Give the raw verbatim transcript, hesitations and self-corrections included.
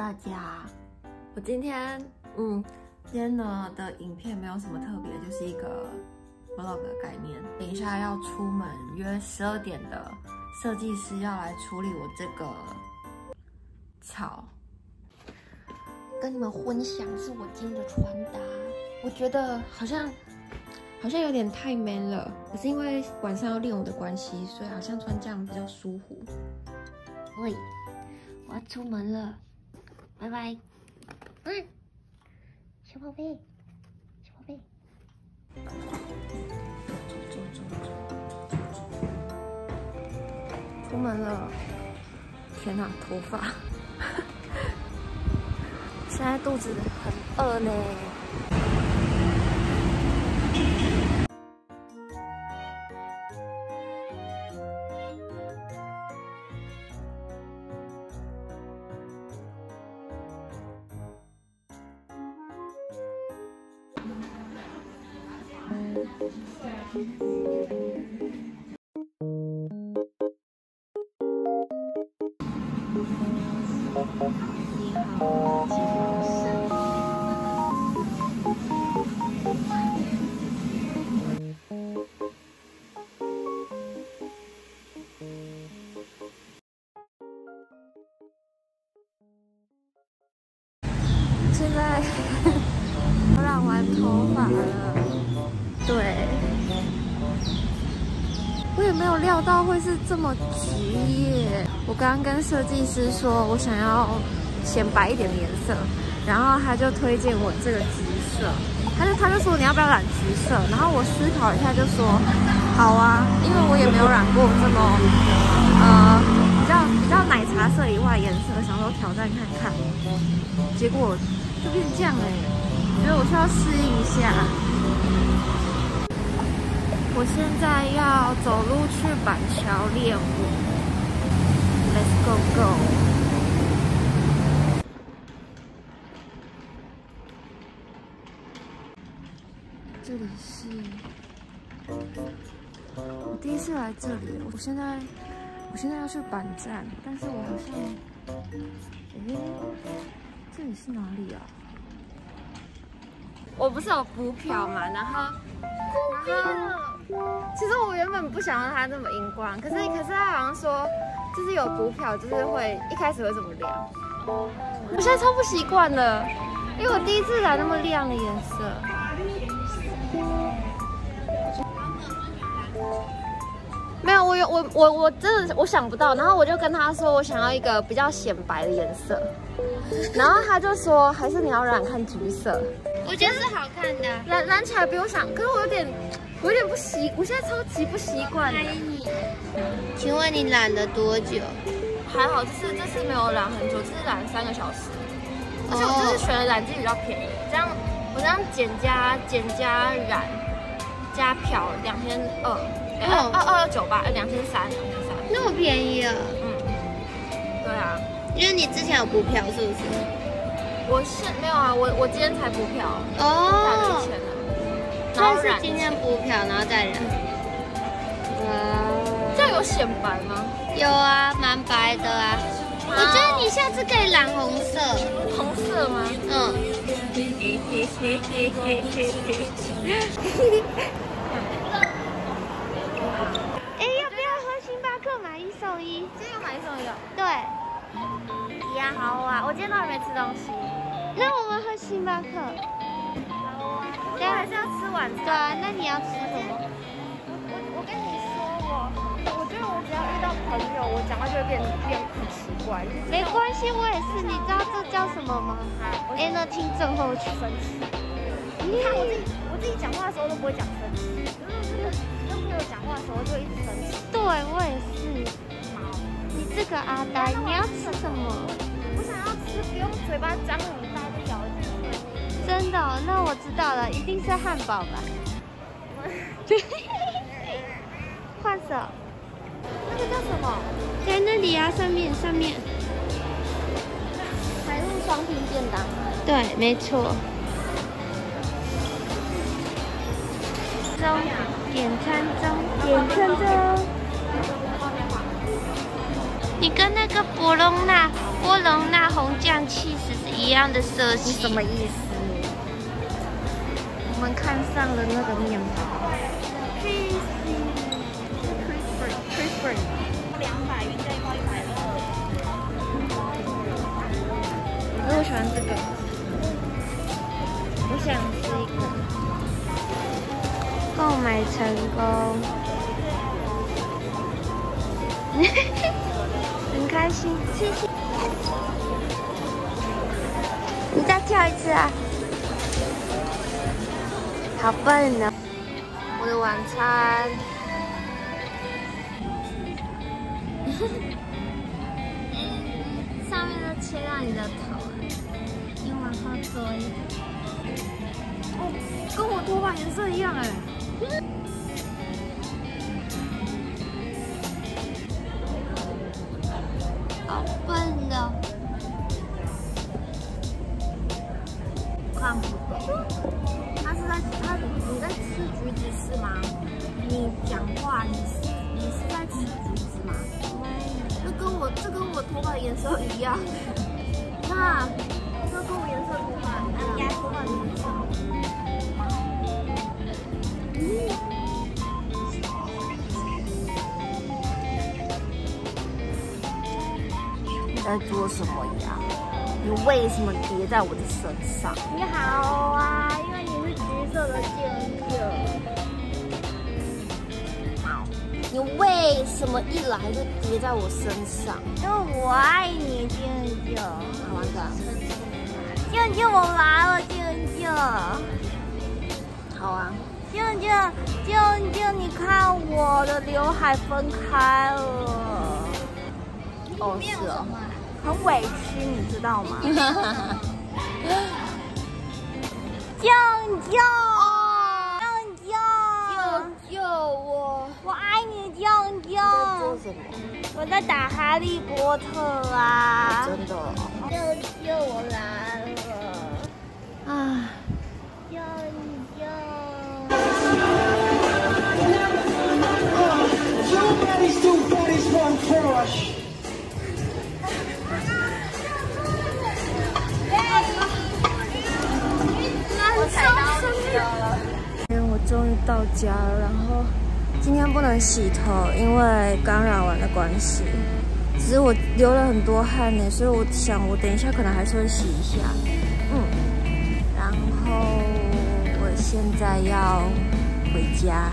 大家，我今天嗯，今天呢的影片没有什么特别，就是一个 vlog 的概念。等一下要出门，约十二点的设计师要来处理我这个草，跟你们分享是我今天的穿搭。我觉得好像好像有点太 man 了，可是因为晚上要练舞的关系，所以好像穿这样比较舒服。喂，我要出门了。 拜拜，嗯，小宝贝，小宝贝，走走走走走，出门了。天哪，头发！现在肚子很饿呢。 现在我染完头发了，对，我也没有料到会是这么急耶。我刚刚跟设计师说我想要显白一点的颜色，然后他就推荐我这个橘色，他就他就说你要不要染橘色？然后我思考一下就说好啊，因为我也没有染过这么呃比较比较奶茶色以外的颜色，想说挑战看看，结果 就变成这样哎、欸，所以我需要适应一下。我现在要走路去板桥练舞 ，Let's go go！ 这里是我第一次来这里，我现在我现在要去板站，但是我好像诶。欸 这里是哪里啊？我不是有补漂嘛，然后，然后，其实我原本不想让它那么荧光，可是可是他好像说，就是有补漂，就是会一开始会这么亮，我现在超不习惯了，因为我第一次染那么亮的颜色。没有，我有我我我真的我想不到，然后我就跟他说我想要一个比较显白的颜色。 然后他就说，还是你要染看橘色，我觉得是好看的，染染起来比我想，可是我有点，我有点不习，我现在超级不习惯的。请问你染了多久？还好，就是这次没有染很久，这次染三个小时，而且我这次选的染剂比较便宜，这样我这样减加减加染加漂两千二，二二二九八，两千三，两千三，那么便宜啊？嗯，对啊。 因为你之前有补票是不是？我是没有啊，我我今天才补票哦，才一千啊，然后染今天补票，然后再染。哇，这样有显白吗？有啊，蛮白的啊。我觉得你下次可以染红色。红色吗？嗯。哎，要不要喝星巴克买一送一？今天有买一送一啊？对。 呀，好啊！我今天都还没吃东西。那我们喝星巴克。好啊。对，还是要吃晚餐。对啊，那你要吃什么？我我跟你说，我我觉得我只要遇到朋友，我讲话就会变变很奇怪。没关系，我也是。你知道这叫什么吗？哎，那听症候群。你看我自己，我自己讲话的时候都不会讲生气，然后就是跟朋友讲话的时候就一直生气。对，我也是。 这个阿呆，你要吃什么？我想要吃，不用嘴巴张很大就咬进去。真的、哦？那我知道了，一定是汉堡吧？换手。那个叫什么？在那里啊，上面上面。还是双拼便当？对，没错。中，点餐中，点餐中。 你跟那个博隆纳波隆那红酱起司是一样的色系。你什么意思？我们看上了那个面包。crispy crispy crispy， 两百元再包一百二。可是我喜欢这个，我想吃一个。购买成功。很开心，谢谢。你再跳一次啊！好笨呢、哦！我的晚餐。上面都切到你的头了，你往后坐一点。哦，跟我头发颜色一样哎。嗯，好笨的，看不懂。他是在他你在吃橘子是吗？你讲话你是你是在吃橘子吗？这跟我这跟我头发颜色一样。那这跟我颜色头发一样，头发颜色。嗯。 在做什么呀？你为什么叠在我的身上？你好啊，因为你是橘色的箭友。好，你为什么一来就叠在我身上？因为我爱你，箭友。好玩的。箭友，我来了，箭友。好啊。箭友，箭友，你看我的刘海分开了。 哦，是哦，很委屈，你知道吗？救救救救救我！我爱你，救救！你在做什么？我在打哈利波特啊！真的？救救我来了！啊！救救！ 我终于到家了，然后今天不能洗头，因为刚染完的关系。只是我流了很多汗呢，所以我想我等一下可能还是会洗一下。嗯，然后我现在要回家。